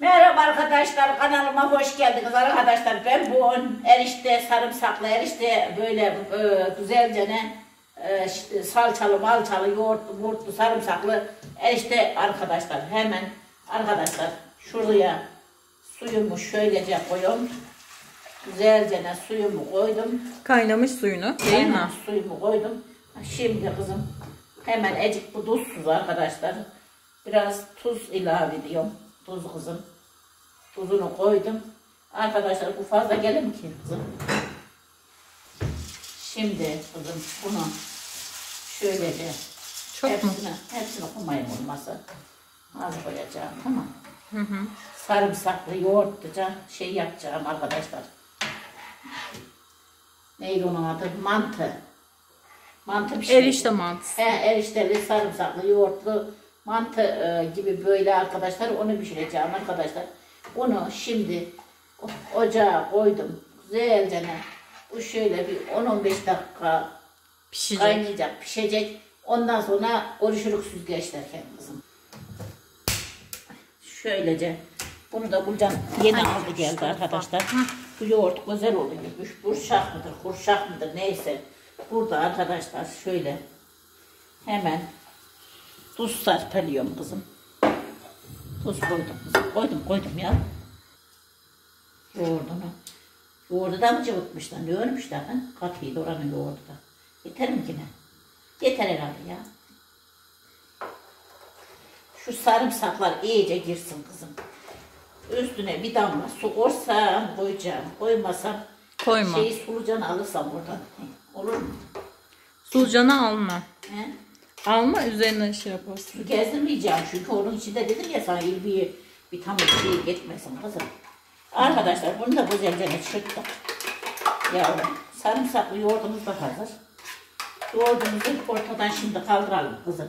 Merhaba arkadaşlar, kanalıma hoş geldiniz arkadaşlar. Ben bu erişte, sarımsaklı erişte böyle güzelce ne salçalı, balçalı, yoğurtlu, sarımsaklı erişte arkadaşlar. Hemen arkadaşlar şuraya suyumu şöylece koyuyorum. Güzelce ne suyumu koydum. Kaynamış suyunu değil mi? Suyumu koydum. Şimdi kızım hemen ecik bu tuzsuz arkadaşlar. Biraz tuz ilave ediyorum. Tuz kızım. Tuzunu koydum. Arkadaşlar bu fazla gelir mi ki kızım? Şimdi kızım bunu şöylece çok hepsine, hepsini koymayın olmasa. Az koyacağım tamam. Hı hı. Sarımsaklı yoğurtluca şey yapacağım arkadaşlar. Neydi onun adı? Mantı. Mantı pişirdim. Erişte mantısı. He, erişteli, sarımsaklı, yoğurtlu mantı gibi böyle arkadaşlar. Onu pişireceğim arkadaşlar. Bunu şimdi ocağa koydum. Güzelce ne? Bu şöyle bir 10-15 dakika pişecek. Kaynayacak, pişecek. Ondan sonra görüşürük süzgeçlerken kızım. Şöylece. Bunu da bulacağım. Yeni aldı geldi arkadaşlar. Hı. Bu yoğurt güzel oluyor. Burşak mıdır, kurşak mıdır neyse. Burada arkadaşlar şöyle hemen tuz serpeliyorum kızım. Tuz koydum kızım. Koydum ya. Yoğurdunu. Yoğurdu da mı cıvıtmışlar? Ne ölmüşler ha? Katıydı oranın yoğurdu da. Yeter mi ki ne? Yeter herhalde ya. Şu sarımsaklar iyice girsin kızım. Üstüne bir damla su koysam koyacağım. Koymasam şeyi solucanı alırsam oradan. Olur mu? Solucanı alma. He? Alma üzerine şey yaparsın. Gezdirmeyeceğim çünkü onun içinde dedim ya sana ilbiyi bir tam şey geçmesin kızım. Arkadaşlar bunu da güzelce çırptık. Yavrum sarımsaklı yoğurdumuz da hazır. Yoğurdumuzu ortadan şimdi kaldıralım kızım.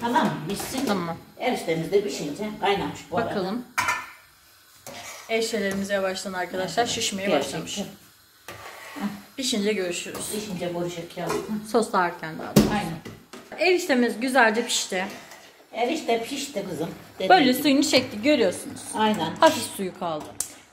Tamam mı? Pişsin. Tamam. Eriştemiz de pişince kaynamış bu arada. Bakalım. Eriştelerimiz yavaştan arkadaşlar şişmeye başlamış. Gerçekten. Pişince görüşürüz. Pişince görüşürüz ya. Soslarken daha doğrusu. Aynen. Eriştemiz güzelce pişti. Erişte pişti kızım. Böyle gibi. Suyunu çekti görüyorsunuz. Aynen. Hafif suyu kaldı.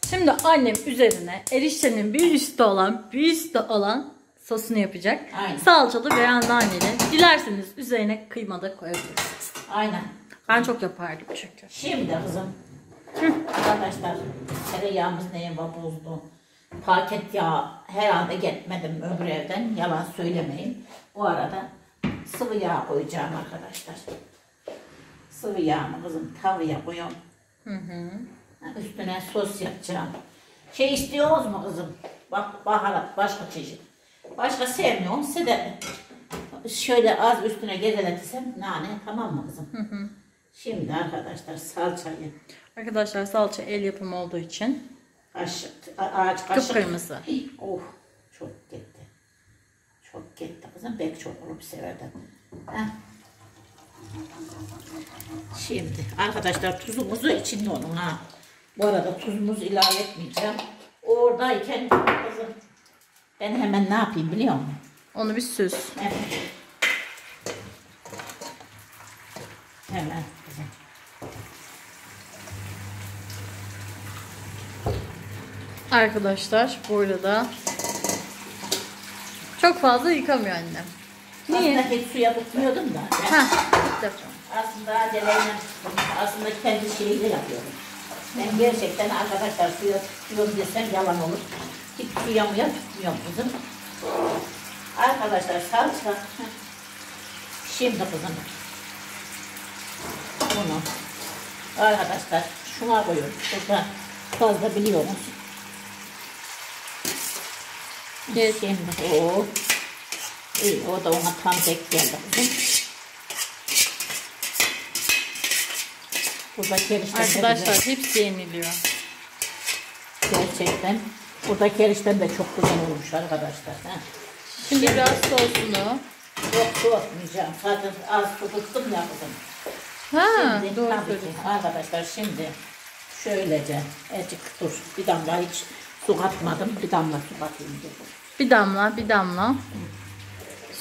Şimdi annem üzerine eriştenin bir üstü olan sosunu yapacak. Aynen. Salçalı veya naneli. Dilerseniz üzerine kıyma da koyabilirsiniz. Aynen. Ben çok yapardım çünkü. Şimdi kızım. Hı. Arkadaşlar tereyağımız neye bozdu? Paket yağı herhalde getmedim öbür evden. Yalan söylemeyin. Bu arada sıvı yağ koyacağım arkadaşlar. Sıvı yağını kızım tavaya koyuyorum. Hı hı. Üstüne sos yapacağım. Şey istiyoruz mu kızım? Bak baharat başka çeşit. Başka sevmiyorum. Size de şöyle az üstüne gezeletsem nane tamam mı kızım? Hı hı. Şimdi arkadaşlar salçayı. Arkadaşlar salça el yapımı olduğu için. Ağaç kaşık. Kıpkırmızı. Oh, çok gitti. Çok gitti kızım. Pek çok olup severdim. Heh. Şimdi arkadaşlar tuzumuzu içinde onun ha. Bu arada tuzumuzu ilave etmeyeceğim. Oradayken kızım ben hemen ne yapayım biliyor musun? Onu bir süz. Evet. Hemen kızım. Arkadaşlar burada da çok fazla yıkamıyor annem. Niye? Aslında hep suya tutmuyordum da. Aslında aceleyle, aslında kendi şeyiyle yapıyorum. Ben gerçekten arkadaşlar suya tutuyorum desem yalan olur. Hiç suya tutmuyorum kızım. Arkadaşlar salça. Şimdi kızım. Bunu. Arkadaşlar şuna koyuyorum. Burada fazla biliyorum. Yes. Şimdi o. İyi, o da ona tam tek geldi kızım. Buradaki erişte arkadaşlar hepsi yeniliyor. Gerçekten. Buradaki erişten de çok güzel olmuş arkadaşlar. Ha. Şimdi biraz sosunu. Yok soğutmayacağım. Zaten az tuttum ya kızım. Ha, şimdi, doğru söylüyorsun. Arkadaşlar şimdi şöylece azıcık dur. Bir damla hiç su katmadım. Bir damla su katayım diye. Bir damla.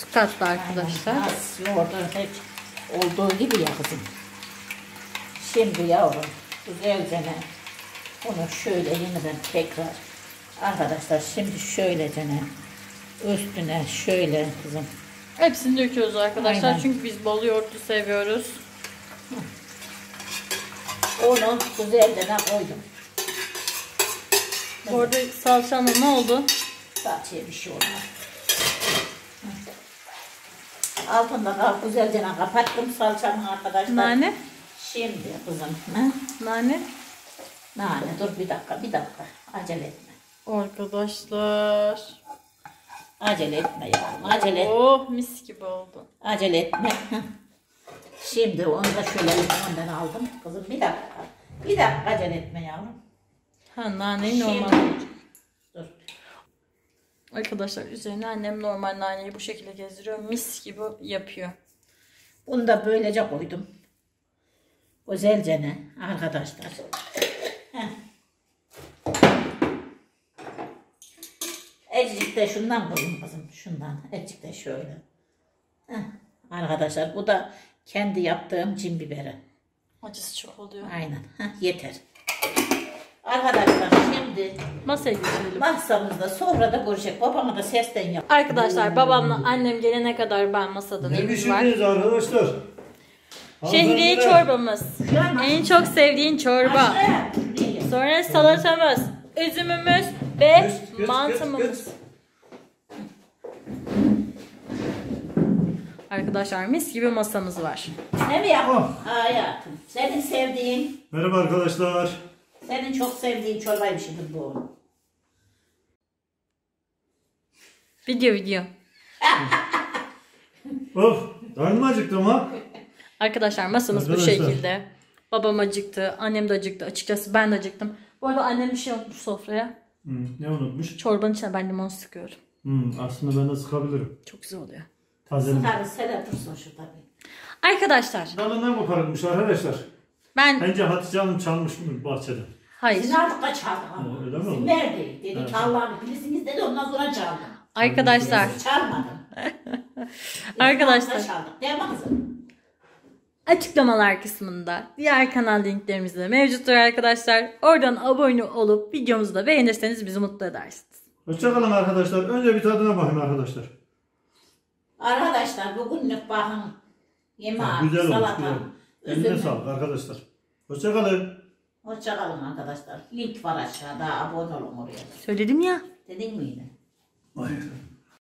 Su kattı arkadaşlar. Aynen. Yoğurdun hep olduğu gibi ya kızım. Şimdi yavrum. Güzelce ne? Bunu şöyle yeniden tekrar arkadaşlar, şimdi şöyle dene üstüne, şöyle kızım. Hepsini döküyoruz arkadaşlar. Aynen. Çünkü biz bol yoğurtlu seviyoruz. Onu güzelden koydum. Bu arada salçanla ne oldu? Salçaya bir şey olmadı. Altında güzelden kapattım salçamı arkadaşlar. Nane? Şimdi kızım. Ha? Nane? Nane dur bir dakika, bir dakika. Acele etme. Arkadaşlar. Acele etme yavrum, acele etme. Oh mis gibi oldu. Acele etme. Şimdi onu da şöyle limondan aldım. Kızım bir dakika. Bir dakika acele etme yavrum. Ha naneyi normal. Dur. Arkadaşlar üzerine annem normal naneyi bu şekilde gezdiriyor. Mis gibi yapıyor. Bunu da böylece koydum. Özelce ne arkadaşlar. Heh. Ecik de şundan koyayım kızım. Şundan. Ecik de şöyle. Heh. Arkadaşlar bu da kendi yaptığım cin biberi. Acısı çok oluyor. Aynen. Heh, yeter. Arkadaşlar şimdi masaya geçelim. Masamızda sonra da görecek. Babama da sesten yap. Arkadaşlar babamla annem gelene kadar ben masada ne düşünüyorsunuz arkadaşlar? Şehriye çorbamız. En çok sevdiğin çorba. Sonra salatamız, üzümümüz ve mantımız. Arkadaşlar mis gibi masamız var. Ne mi yapalım? Hayatım. Senin sevdiğin. Merhaba arkadaşlar. Senin çok sevdiğin çorbaymışıdır bu. Video. Of, karnım acıktı ama. Arkadaşlar masamız arkadaşlar. Bu şekilde. Babam acıktı, annem de acıktı. Açıkçası ben de acıktım. Bu arada annem bir şey unutmuş sofraya. Ne unutmuş? Çorbanın içine ben limon sıkıyorum. Aslında ben de sıkabilirim. Çok güzel oluyor. Taze limon. Sen dursun şu tabii. Arkadaşlar. Dalından koparılmış arkadaşlar. Bence Hatice Hanım çalmış mı bahçede? Hayır. Sizin artık da çaldı hanım. Öyle mi oldu? Neredeydi? Dedi evet. Allah'ını bilirsiniz dedi, ondan sonra çaldı. Arkadaşlar. Çalmadım. Arkadaşlar. Değil mi kızım? Açıklamalar kısmında diğer kanal linklerimiz de mevcuttur arkadaşlar. Oradan abone olup videomuzu da beğenirseniz bizi mutlu edersiniz. Hoşçakalın arkadaşlar. Önce bir tadına bakın arkadaşlar. Arkadaşlar bugünlük bakın. Yemeği, salata. Eline sağlık arkadaşlar. Hoşçakalın. Hoşçakalın arkadaşlar. Link var aşağıda. Abone olun oraya. Söyledim ya. Dedin mi yine? Hayır.